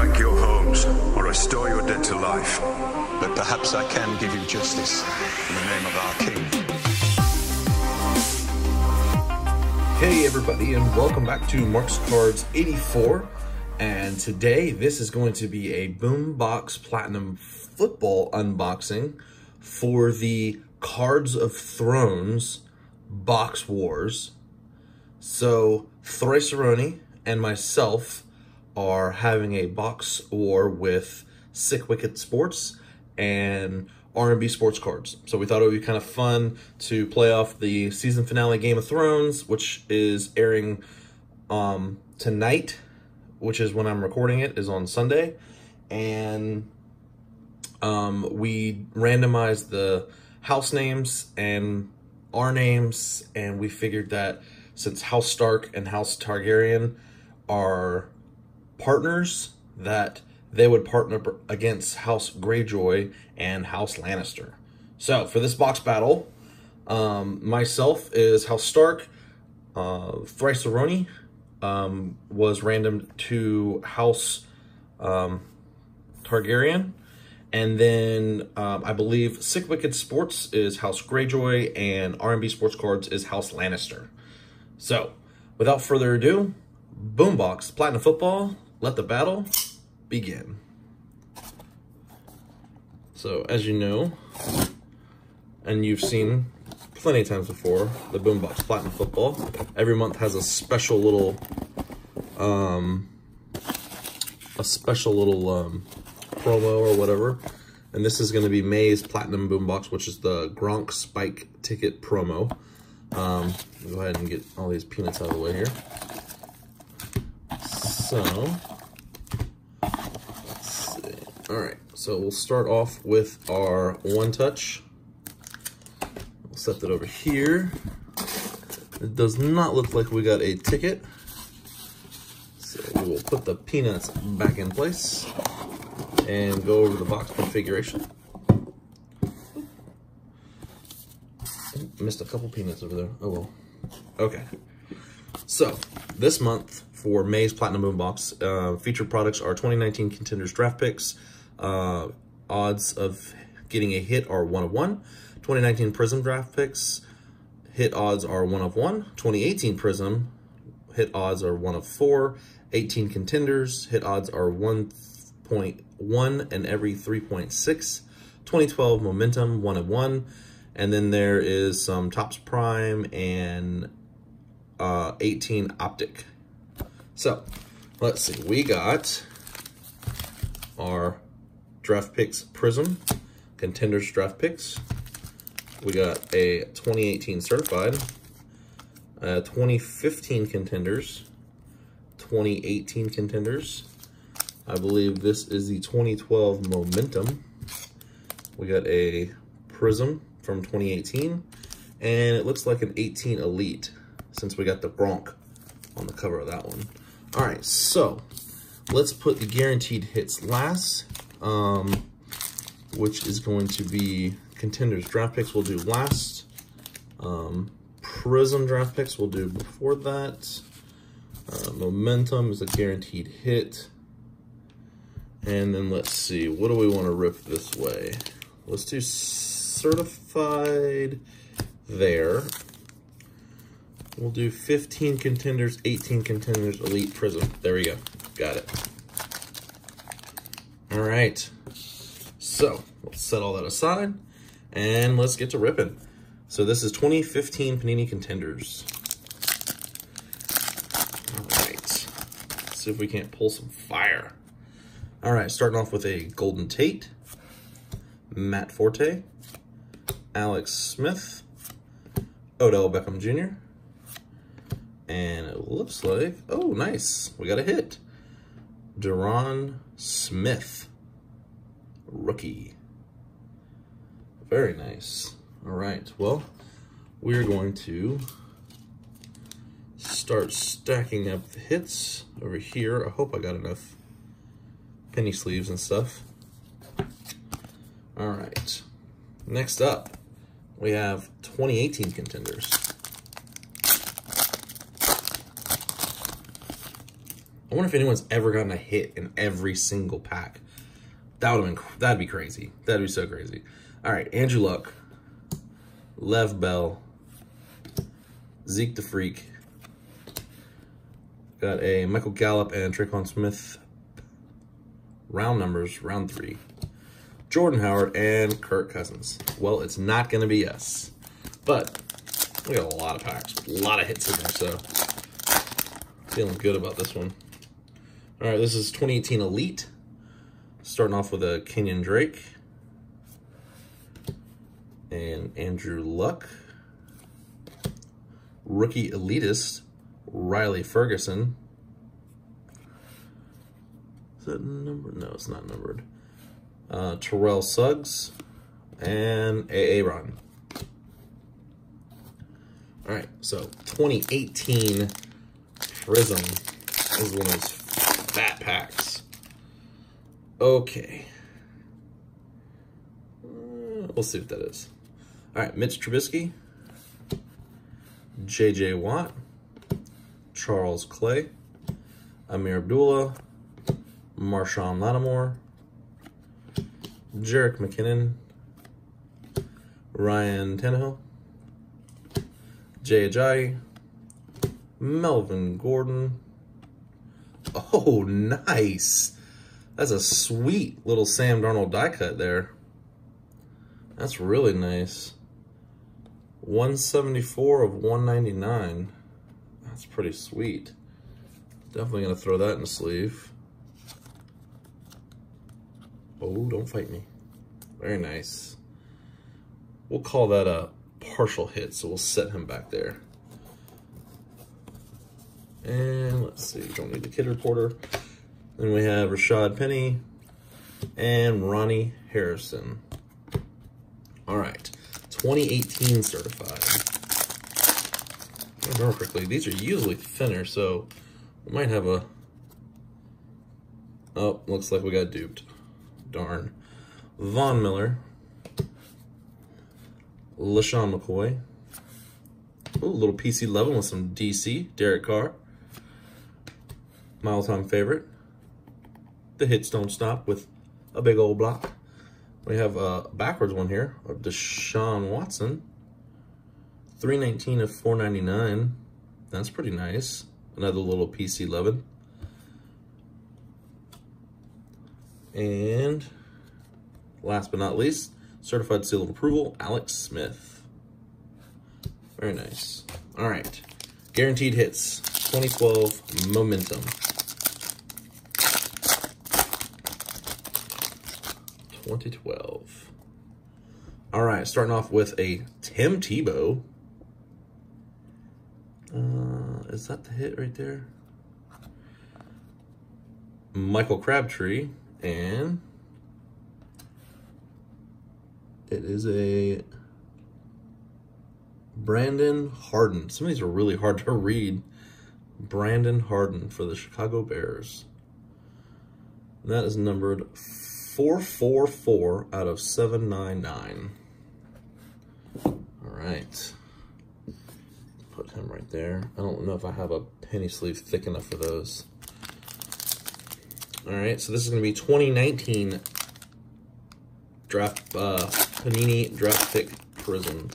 back your homes or restore your dead to life. But perhaps I can give you justice in the name of our king. Hey everybody, and welcome back to Mark's Cards 84. And today this is going to be a Boombox Platinum Football unboxing for the Cards of Thrones Box Wars. So Thrice-A-Roni and myself are having a box war with Sick Wicked Sports and R&B Sports Cards. So we thought it would be kind of fun to play off the season finale Game of Thrones, which is airing tonight, which is when I'm recording it, is on Sunday. And we randomized the house names and our names, and we figured that since House Stark and House Targaryen are partners, that they would partner up against House Greyjoy and House Lannister. So for this box battle, myself is House Stark. Thrice-A-Roni was randomed to House Targaryen, and then I believe Sick Wicked Sports is House Greyjoy and R&B Sports Cards is House Lannister. So without further ado, Boombox Platinum Football, let the battle begin. So as you know, and you've seen plenty of times before, the Boombox Platinum Football every month has a special little promo or whatever, and this is going to be May's Platinum Boombox, which is the Gronk Spike Ticket promo. Go ahead and get all these peanuts out of the way here. So, let's see. All right, so we'll start off with our One Touch. We'll set that over here. It does not look like we got a ticket, so we'll put the peanuts back in place and go over the box configuration. Missed a couple peanuts over there. Oh well. Okay. So this month for May's Platinum Boombox, featured products are 2019 Contenders Draft Picks. Odds of getting a hit are 1 of 1. 2019 Prism Draft Picks hit odds are 1 of 1. 2018 Prism hit odds are 1 of 4. 18 Contenders hit odds are 1.1 and every 3.6. 2012 Momentum 1 of 1. And then there is some Topps Prime and 18 Optic. So let's see, we got our Draft Picks Prism, Contenders Draft Picks. We got a 2018 Certified, 2015 Contenders, 2018 Contenders. I believe this is the 2012 Momentum. We got a Prism from 2018, and it looks like an 18 Elite, since we got the Gronk on the cover of that one. All right, so let's put the guaranteed hits last, which is going to be Contenders Draft Picks we'll do last, Prism Draft Picks we'll do before that, Momentum is a guaranteed hit, and then let's see, what do we want to rip this way? Let's do Certified there. We'll do 15 Contenders, 18 Contenders, Elite, Prism. There we go. Got it. All right. So let's set all that aside and let's get to ripping. So this is 2015 Panini Contenders. All right. Let's see if we can't pull some fire. All right. Starting off with a Golden Tate, Matt Forte, Alex Smith, Odell Beckham Jr., and it looks like, oh, nice, we got a hit. Daron Smith, rookie. Very nice. All right, well, we're going to start stacking up the hits over here. I hope I got enough penny sleeves and stuff. All right, next up, we have 2018 Contenders. I wonder if anyone's ever gotten a hit in every single pack. That would have been, that'd be crazy. That'd be so crazy. All right, Andrew Luck, Lev Bell, Zeke the Freak. Got a Michael Gallup and Tre'Quan Smith. Round numbers, round 3. Jordan Howard and Kirk Cousins. Well, it's not going to be us, but we got a lot of packs, a lot of hits in there, so feeling good about this one. All right, this is 2018 Elite. Starting off with a Kenyon Drake and Andrew Luck. Rookie Elitist, Riley Ferguson. Is that numbered? No, it's not numbered. Terrell Suggs and Aaron. All right, so 2018 Prism is one of those fat packs. Okay. We'll see what that is. All right, Mitch Trubisky, J.J. Watt, Charles Clay, Amir Abdullah, Marshawn Lattimore, Jerick McKinnon, Ryan Tannehill, Jay Ajayi, Melvin Gordon. Oh, nice. That's a sweet little Sam Darnold die cut there. That's really nice. 174 of 199. That's pretty sweet. Definitely going to throw that in the sleeve. Oh, don't fight me. Very nice. We'll call that a partial hit, so we'll set him back there. And let's see, don't need the kid reporter. Then we have Rashad Penny and Ronnie Harrison. All right, 2018 Certified. If I remember correctly, these are usually thinner, so we might have a... Oh, looks like we got duped. Darn. Von Miller. LaShawn McCoy. Ooh, little PC level with some DC. Derek Carr. My all-time favorite. The hits don't stop with a big old block. We have a backwards one here of Deshaun Watson. 319 of 499. That's pretty nice. Another little PC level. And last but not least, Certified Seal of Approval, Alex Smith. Very nice. All right. Guaranteed Hits, 2012 Momentum. 2012. All right. Starting off with a Tim Tebow. Is that the hit right there? Michael Crabtree. And it is a Brandon Harden. Some of these are really hard to read. Brandon Harden for the Chicago Bears. And that is numbered 444 out of 799. All right. Put him right there. I don't know if I have a penny sleeve thick enough for those. All right, so this is going to be 2019 draft Panini Draft Pick Prism.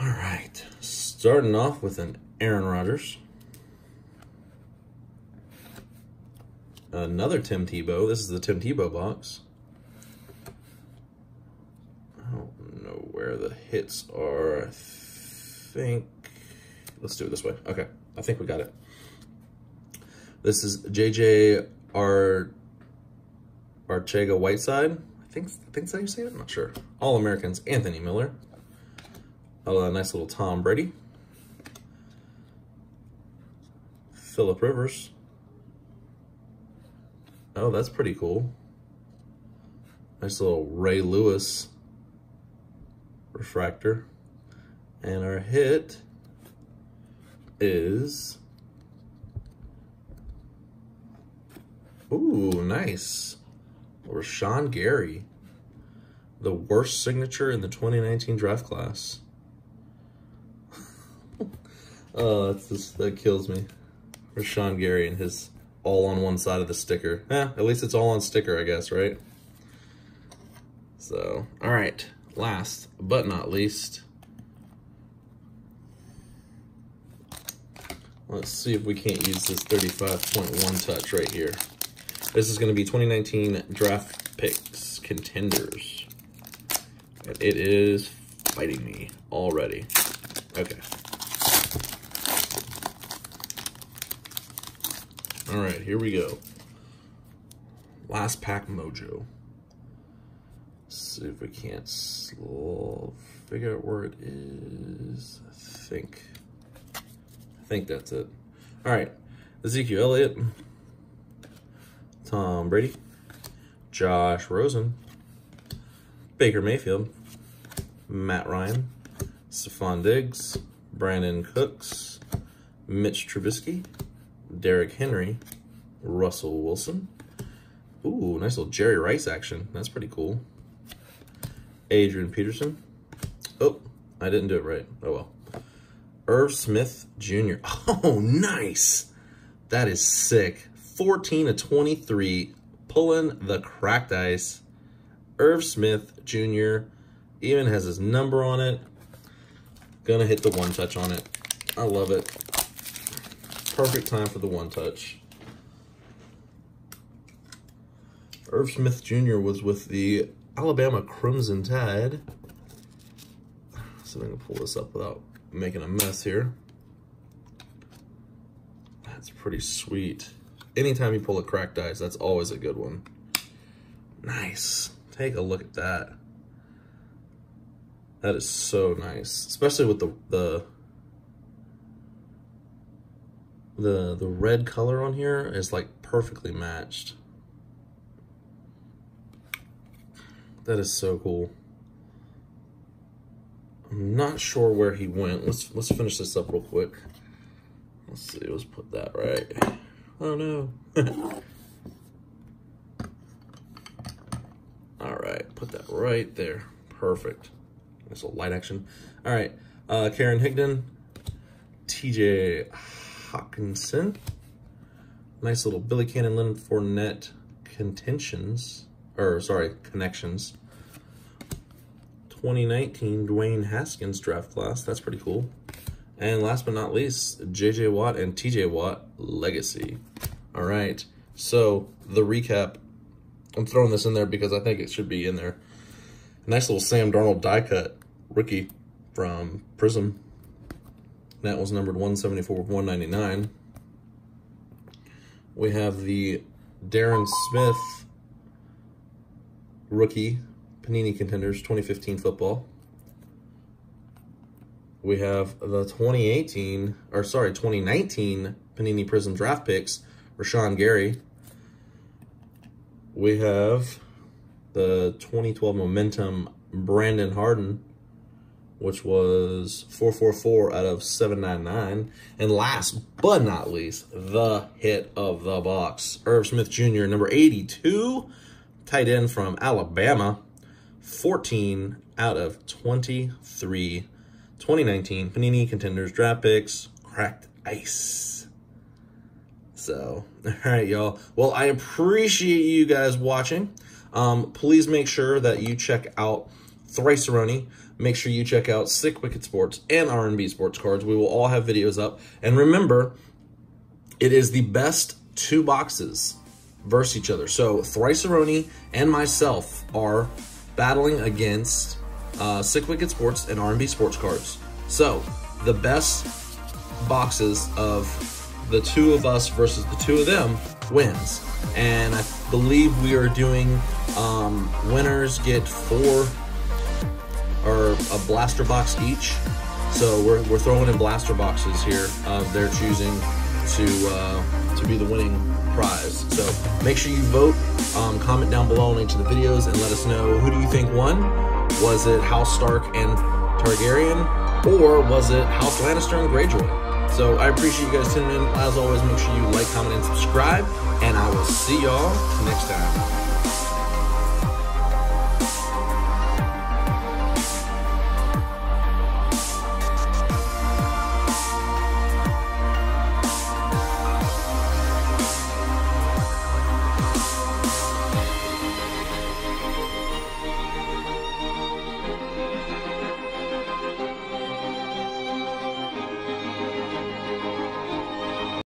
All right, starting off with an Aaron Rodgers. Another Tim Tebow. This is the Tim Tebow box. I don't know where the hits are. I think... Let's do it this way. Okay, I think we got it. This is J.J. Arcega Whiteside. I think that's how you say it. I'm not sure. All Americans. Anthony Miller. A nice little Tom Brady. Phillip Rivers. Oh, that's pretty cool. Nice little Ray Lewis refractor. And our hit is... Ooh, nice. Rashawn Gary. The worst signature in the 2019 draft class. Oh, that kills me. Rashawn Gary and his all on one side of the sticker. Eh, at least it's all on sticker, I guess, right? So, all right. Last but not least, let's see if we can't use this 35.1 touch right here. This is going to be 2019 Draft Picks Contenders. And it is fighting me already. Okay. All right, here we go. Last pack mojo. Let's see if we can't figure out where it is. I think that's it. All right, Ezekiel Elliott, Tom Brady, Josh Rosen, Baker Mayfield, Matt Ryan, Stephon Diggs, Brandon Cooks, Mitch Trubisky, Derrick Henry, Russell Wilson. Ooh, nice little Jerry Rice action. That's pretty cool. Adrian Peterson. Oh, I didn't do it right. Oh, well. Irv Smith Jr. Oh, nice. That is sick. 14/23. Pulling the cracked ice. Irv Smith Jr. even has his number on it. Gonna hit the one touch on it. I love it. Perfect time for the one touch. Irv Smith Jr. was with the Alabama Crimson Tide. So I'm gonna pull this up without making a mess here. That's pretty sweet. Anytime you pull a cracked dice, that's always a good one. Nice. Take a look at that. That is so nice, especially with the red color on here is like perfectly matched. That is so cool. I'm not sure where he went. Let's finish this up real quick. Let's see, let's put that right. Oh no. All right, put that right there. Perfect. Nice little light action. All right, Karen Higdon, TJ Hawkinson. Nice little Billy Cannon, Leonard Fournette connections. 2019 Dwayne Haskins draft class. That's pretty cool. And last but not least, J.J. Watt and T.J. Watt Legacy. All right, so the recap. I'm throwing this in there because I think it should be in there. Nice little Sam Darnold die cut rookie from Prism. That was numbered 174/199. We have the Darren Smith rookie, Panini Contenders, 2015 football. We have the 2019 Panini Prism Draft Picks, Rashawn Gary. We have the 2012 Momentum Brandon Harden, which was 444/799. And last but not least, the hit of the box. Irv Smith Jr., number 82, tight end from Alabama, 14/23. 2019 Panini Contenders Draft Picks, cracked ice. So, all right, y'all. Well, I appreciate you guys watching. Please make sure that you check out Thrice-A-Roni. Make sure you check out Sick Wicked Sports and R&B Sports Cards. We will all have videos up. And remember, it is the best two boxes versus each other. So Thrice-A-Roni and myself are battling against Sick Wicked Sports and R&B Sports Cards. So the best boxes of the two of us versus the two of them wins. And I believe we are doing winners get 4 or a blaster box each. So we're throwing in blaster boxes here of their choosing to be the winning prize. So make sure you vote. Comment down below on each of the videos and let us know, who do you think won? Was it House Stark and Targaryen, or was it House Lannister and Greyjoy? So I appreciate you guys tuning in. As always, make sure you like, comment, and subscribe. And I will see y'all next time.